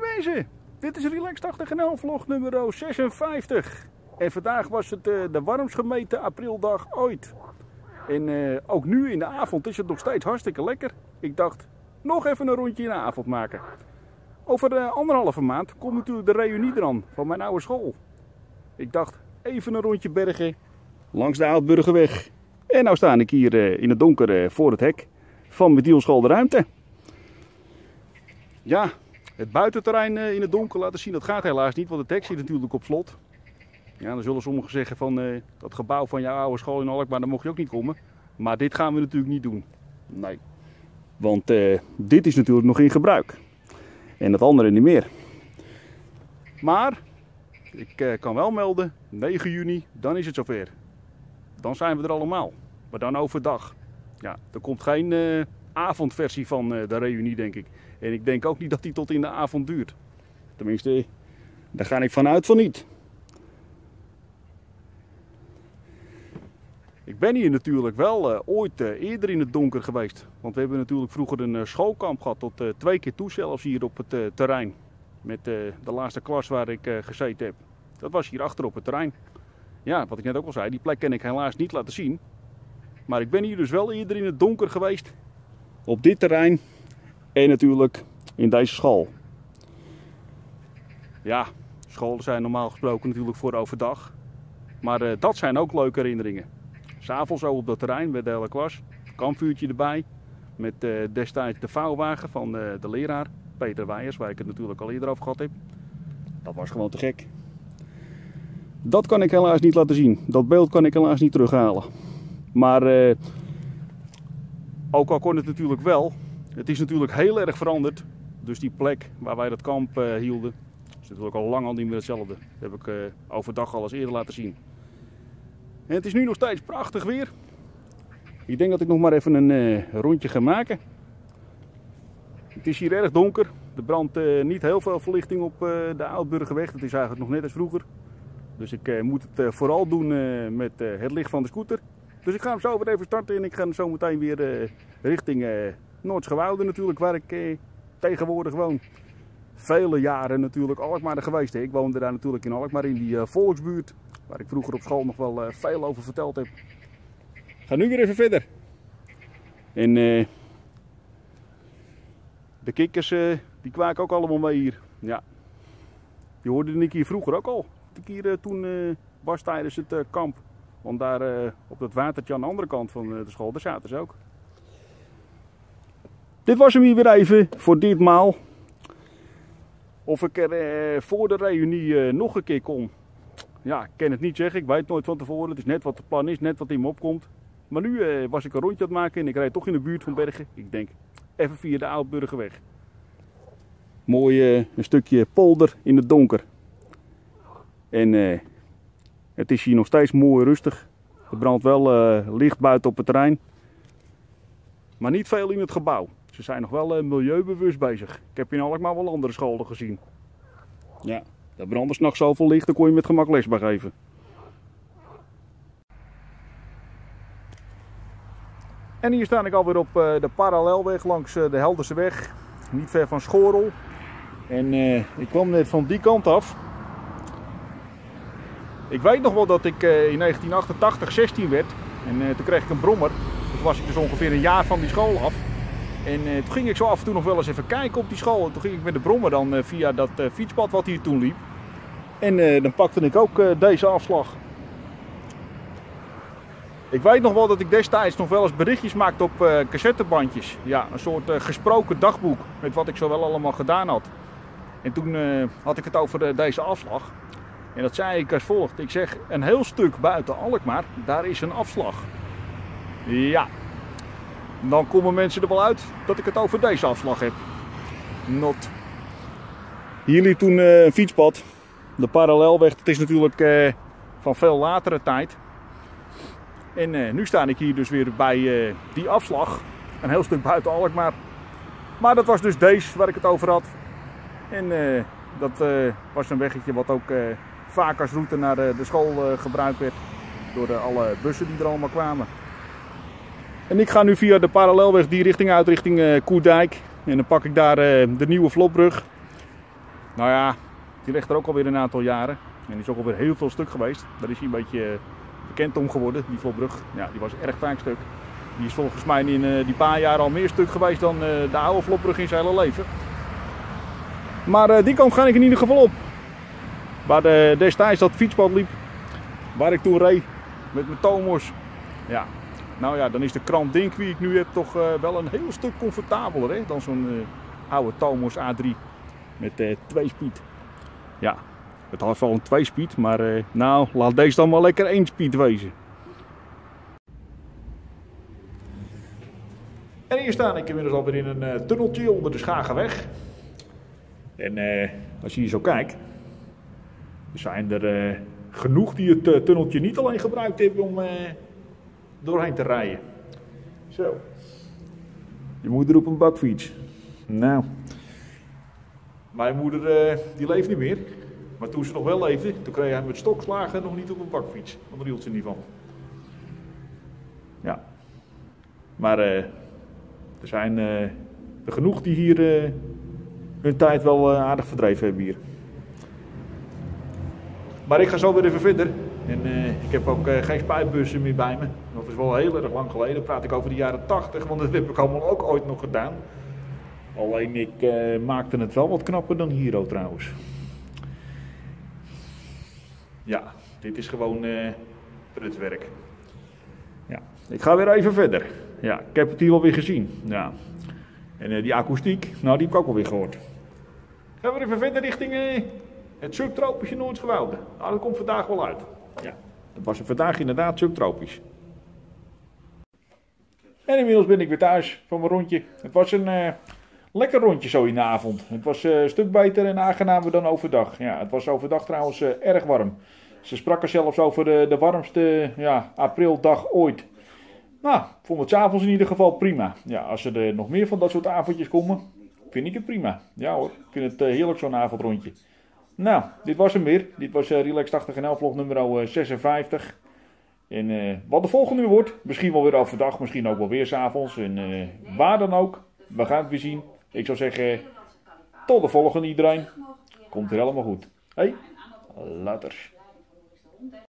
bij wezen. Dit is Relax80nl vlog nummer 56. En vandaag was het de warmst gemeten aprildag ooit. En ook nu in de avond is het nog steeds hartstikke lekker. Ik dacht, nog even een rondje in de avond maken. Over anderhalve maand komt natuurlijk de reunie eraan van mijn oude school. Ik dacht, even een rondje Bergen langs de Oudburgweg. En nou sta ik hier in het donker voor het hek van Mytylschool De Ruimte. Ja, het buitenterrein in het donker laten zien, dat gaat helaas niet, want het hek zit natuurlijk op slot. Ja, dan zullen sommigen zeggen van dat gebouw van jouw oude school in Alkmaar, daar mocht je ook niet komen. Maar dit gaan we natuurlijk niet doen. Nee, want dit is natuurlijk nog in gebruik. En dat andere niet meer. Maar, ik kan wel melden, 9 juni, dan is het zover. Dan zijn we er allemaal. Maar dan overdag. Ja, er komt geen avondversie van de reunie, denk ik. En ik denk ook niet dat die tot in de avond duurt. Tenminste, daar ga ik vanuit van niet. Ik ben hier natuurlijk wel ooit eerder in het donker geweest. Want we hebben natuurlijk vroeger een schoolkamp gehad, tot 2 keer toe zelfs hier op het terrein. Met de laatste klas waar ik gezeten heb. Dat was hier achter op het terrein. Ja, wat ik net ook al zei, die plek kan ik helaas niet laten zien. Maar ik ben hier dus wel eerder in het donker geweest. Op dit terrein en natuurlijk in deze school. Ja, scholen zijn normaal gesproken natuurlijk voor overdag. Maar dat zijn ook leuke herinneringen. 'S'avonds zo op dat terrein met de hele klas, kampvuurtje erbij, met destijds de vouwwagen van de leraar, Peter Weijers, waar ik het natuurlijk al eerder over gehad heb. Dat was gewoon te gek. Dat kan ik helaas niet laten zien, dat beeld kan ik helaas niet terughalen. Maar ook al kon het natuurlijk wel, het is natuurlijk heel erg veranderd. Dus die plek waar wij dat kamp hielden, is natuurlijk al lang al niet meer hetzelfde. Dat heb ik overdag al eens eerder laten zien. En het is nu nog steeds prachtig weer. Ik denk dat ik nog maar even een rondje ga maken. Het is hier erg donker. Er brandt niet heel veel verlichting op de Oudburgweg. Dat is eigenlijk nog net als vroeger. Dus ik moet het vooral doen met het licht van de scooter. Dus ik ga hem zo weer even starten. En ik ga hem zo meteen weer richting Noordschewoude natuurlijk. Waar ik tegenwoordig woon. Vele jaren natuurlijk Alkmaar geweest. Hè. Ik woonde daar natuurlijk in Alkmaar in die volksbuurt. Waar ik vroeger op school nog wel veel over verteld heb. Ik ga nu weer even verder. En de kikkers die kwaken ook allemaal mee hier. Ja. Die hoorde ik hier vroeger ook al. Dat ik hier toen was tijdens het kamp. Want daar op dat watertje aan de andere kant van de school, daar zaten ze ook. Dit was hem hier weer even voor ditmaal. Of ik er voor de reunie nog een keer kom. Ja, ik ken het niet zeggen, ik weet het nooit van tevoren. Het is net wat het plan is, net wat in me opkomt. Maar nu was ik een rondje aan het maken en ik rijd toch in de buurt van Bergen. Ik denk, even via de Oudburgweg. Mooi een stukje polder in het donker. En het is hier nog steeds mooi rustig. Er brandt wel licht buiten op het terrein. Maar niet veel in het gebouw. Ze zijn nog wel milieubewust bezig. Ik heb in Alkmaar wel andere scholen gezien. Ja. Er brandde 's nachts zoveel licht, dan kon je met gemak les bij geven. En hier sta ik alweer op de Parallelweg langs de Helderseweg. Niet ver van Schorel. En ik kwam net van die kant af. Ik weet nog wel dat ik in 1988 16 werd. En toen kreeg ik een brommer. Toen was ik dus ongeveer een jaar van die school af. En toen ging ik zo af en toe nog wel eens even kijken op die school. En toen ging ik met de brommer dan via dat fietspad wat hier toen liep. En dan pakte ik ook deze afslag. Ik weet nog wel dat ik destijds nog wel eens berichtjes maakte op cassettebandjes. Ja, een soort gesproken dagboek met wat ik zo wel allemaal gedaan had. En toen had ik het over deze afslag. En dat zei ik als volgt. Ik zeg, een heel stuk buiten Alkmaar, daar is een afslag. Ja. Dan komen mensen er wel uit dat ik het over deze afslag heb. Not. Hier liep toen een fietspad. De Parallelweg, dat is natuurlijk van veel latere tijd. En nu sta ik hier dus weer bij die afslag. Een heel stuk buiten Alkmaar. Maar dat was dus deze waar ik het over had. En dat was een weggetje wat ook vaak als route naar de school gebruikt werd. Door alle bussen die er allemaal kwamen. En ik ga nu via de Parallelweg die richting uit, richting Koedijk. En dan pak ik daar de nieuwe Vlopbrug. Nou ja, die ligt er ook alweer een aantal jaren. En die is ook alweer heel veel stuk geweest. Daar is hij een beetje bekend om geworden, die Vlopbrug. Ja, die was erg vaak stuk. Die is volgens mij in die paar jaar al meer stuk geweest dan de oude Vlopbrug in zijn hele leven. Maar die kant ga ik in ieder geval op. Waar destijds dat fietspad liep. Waar ik toen reed met mijn Tomos. Ja, nou ja, dan is de krant Dink die ik nu heb toch wel een heel stuk comfortabeler hè, dan zo'n oude Tomos A3 met 2-speed. Ja, het had wel een 2-speed, maar nou, laat deze dan maar lekker 1-speed wezen. En hier sta ik inmiddels alweer in een tunneltje onder de Schagenweg. En als je hier zo kijkt, er zijn er genoeg die het tunneltje niet alleen gebruikt hebben om doorheen te rijden. Zo. Je moeder op een bakfiets. Nou. Mijn moeder die leeft niet meer. Maar toen ze nog wel leefde, toen kreeg hij met stokslagen nog niet op een bakfiets. Want daar hield ze niet van. Ja. Maar er zijn er genoeg die hier hun tijd wel aardig verdreven hebben hier. Maar ik ga zo weer even verder. En ik heb ook geen spuitbussen meer bij me. Dat is wel heel erg lang geleden. Dan praat ik over de jaren 80, want dat heb ik allemaal ook ooit nog gedaan. Alleen ik maakte het wel wat knapper dan hier ook trouwens. Ja, dit is gewoon prutwerk. Ja, ik ga weer even verder. Ja, ik heb het hier alweer gezien. Ja. En die akoestiek, nou die heb ik ook alweer gehoord. Gaan we even verder richting het subtropische Noordschewoude. Nou, dat komt vandaag wel uit. Ja, dat was vandaag inderdaad subtropisch. En inmiddels ben ik weer thuis van mijn rondje. Het was een lekker rondje zo in de avond. Het was een stuk beter en aangenamer dan overdag. Ja, het was overdag trouwens erg warm. Ze spraken zelfs over de warmste aprildag ooit. Nou, ik vond het 's avonds in ieder geval prima. Ja, als er nog meer van dat soort avondjes komen, vind ik het prima. Ja hoor, ik vind het heerlijk zo'n avondrondje. Nou, dit was hem weer. Dit was Relax80nl vlog nummer 56. En wat de volgende nu wordt, misschien wel weer overdag, misschien ook wel weer 's avonds. En waar dan ook, we gaan het weer zien. Ik zou zeggen, tot de volgende iedereen. Komt er helemaal goed. Hey, laters.